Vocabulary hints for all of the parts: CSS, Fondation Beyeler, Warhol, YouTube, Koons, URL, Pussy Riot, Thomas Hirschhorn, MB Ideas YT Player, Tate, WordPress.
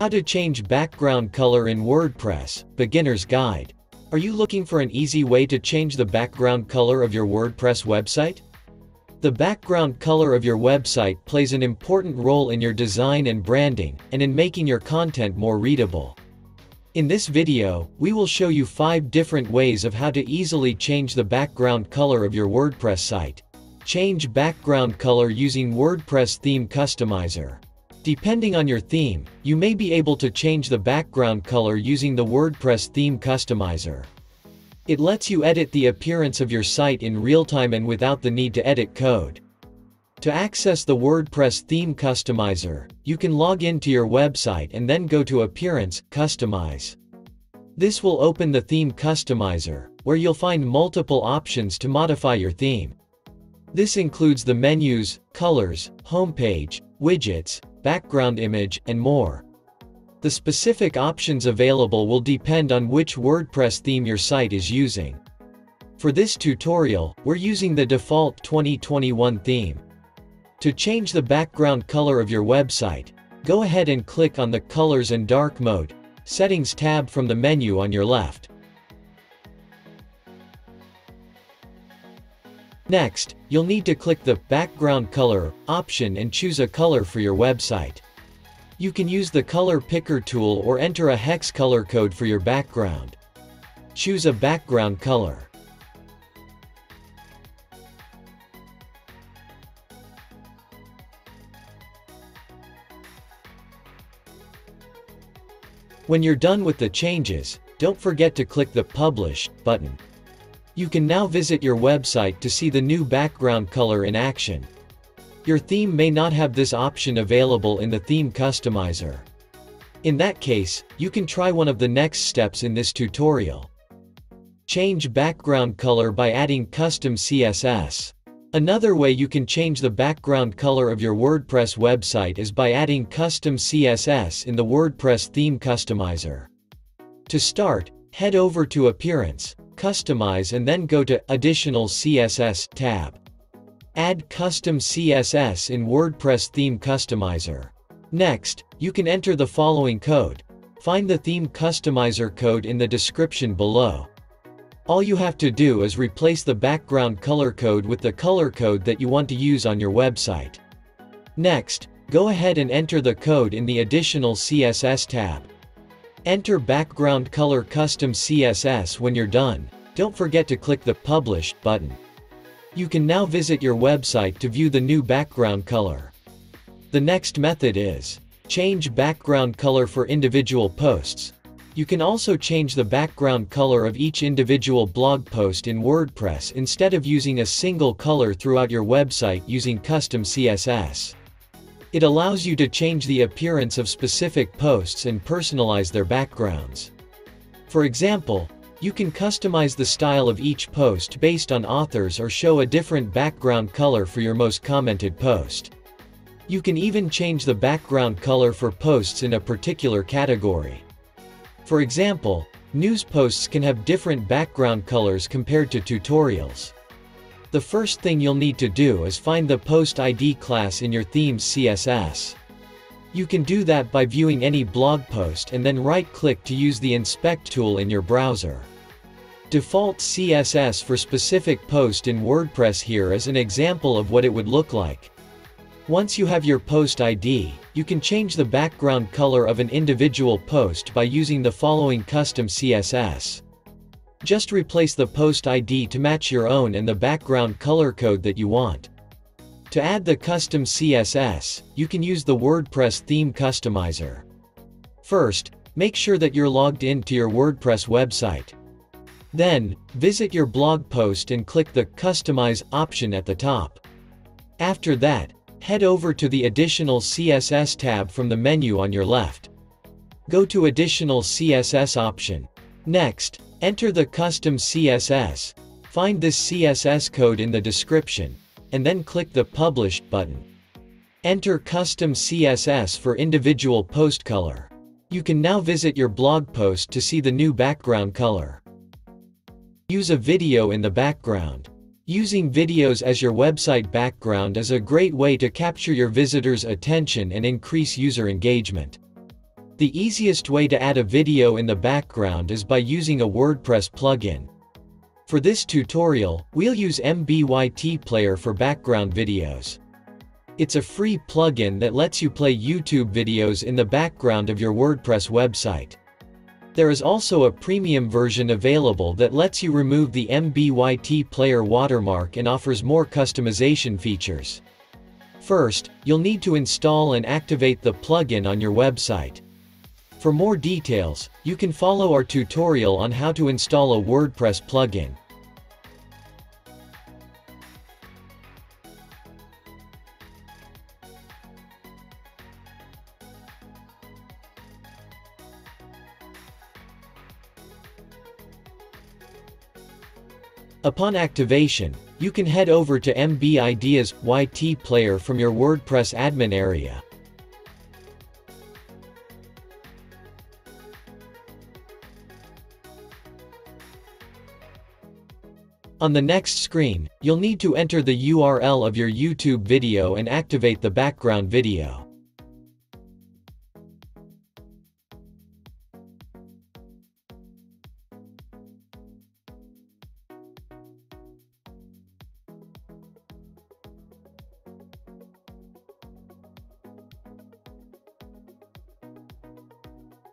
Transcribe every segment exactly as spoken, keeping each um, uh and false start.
How to change background color in WordPress, Beginner's Guide. Are you looking for an easy way to change the background color of your WordPress website? The background color of your website plays an important role in your design and branding, and in making your content more readable. In this video, we will show you five different ways of how to easily change the background color of your WordPress site. Change background color using WordPress Theme Customizer. Depending on your theme, you may be able to change the background color using the WordPress Theme Customizer. It lets you edit the appearance of your site in real time and without the need to edit code. To access the WordPress Theme Customizer, you can log into your website and then go to Appearance, Customize. This will open the Theme Customizer, where you'll find multiple options to modify your theme. This includes the menus, colors, homepage, widgets, background image, and more. The specific options available will depend on which WordPress theme your site is using. For this tutorial, we're using the default twenty twenty-one theme. To change the background color of your website, go ahead and click on the Colors and Dark Mode Settings tab from the menu on your left. Next, you'll need to click the Background Color option and choose a color for your website. You can use the color picker tool or enter a hex color code for your background. Choose a background color. When you're done with the changes, don't forget to click the Publish button. You can now visit your website to see the new background color in action. Your theme may not have this option available in the Theme Customizer. In that case, you can try one of the next steps in this tutorial. Change background color by adding custom C S S. Another way you can change the background color of your WordPress website is by adding custom C S S in the WordPress Theme Customizer. To start, head over to Appearance, Customize and then go to Additional C S S tab. Add custom C S S in WordPress Theme Customizer. Next, you can enter the following code. Find the Theme Customizer code in the description below. All you have to do is replace the background color code with the color code that you want to use on your website. Next, go ahead and enter the code in the Additional C S S tab. Enter background color custom C S S when you're done. Don't forget to click the Publish button. You can now visit your website to view the new background color. The next method is change background color for individual posts. You can also change the background color of each individual blog post in WordPress instead of using a single color throughout your website using custom C S S. It allows you to change the appearance of specific posts and personalize their backgrounds. For example, you can customize the style of each post based on authors or show a different background color for your most commented post. You can even change the background color for posts in a particular category. For example, news posts can have different background colors compared to tutorials. The first thing you'll need to do is find the Post I D class in your theme's C S S. You can do that by viewing any blog post and then right-click to use the Inspect tool in your browser. Default C S S for specific post in WordPress. Here is an example of what it would look like. Once you have your post I D, you can change the background color of an individual post by using the following custom C S S. Just replace the post I D to match your own and the background color code that you want. To add the custom C S S, you can use the WordPress Theme Customizer. First, make sure that you're logged in to your WordPress website. Then, visit your blog post and click the Customize option at the top. After that, head over to the Additional C S S tab from the menu on your left. Go to Additional C S S option. Next, enter the custom C S S, find this C S S code in the description, and then click the Publish button. Enter custom C S S for individual post color. You can now visit your blog post to see the new background color. Use a video in the background. Using videos as your website background is a great way to capture your visitors' attention and increase user engagement. The easiest way to add a video in the background is by using a WordPress plugin. For this tutorial, we'll use M B Y T Player for background videos. It's a free plugin that lets you play YouTube videos in the background of your WordPress website. There is also a premium version available that lets you remove the M B Y T Player watermark and offers more customization features. First, you'll need to install and activate the plugin on your website. For more details, you can follow our tutorial on how to install a WordPress plugin. Upon activation, you can head over to M B Ideas Y T Player from your WordPress admin area. On the next screen, you'll need to enter the U R L of your YouTube video and activate the background video.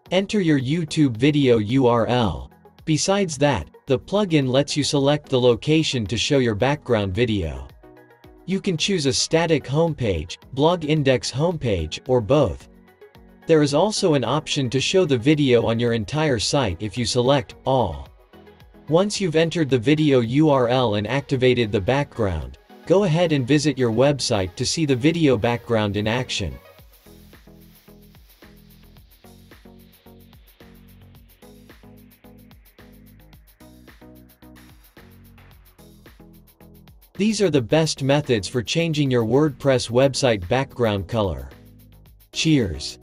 Enter your YouTube video U R L. Besides that, the plugin lets you select the location to show your background video. You can choose a static homepage, blog index homepage, or both. There is also an option to show the video on your entire site if you select all. Once you've entered the video U R L and activated the background, go ahead and visit your website to see the video background in action. These are the best methods for changing your WordPress website background color. Cheers!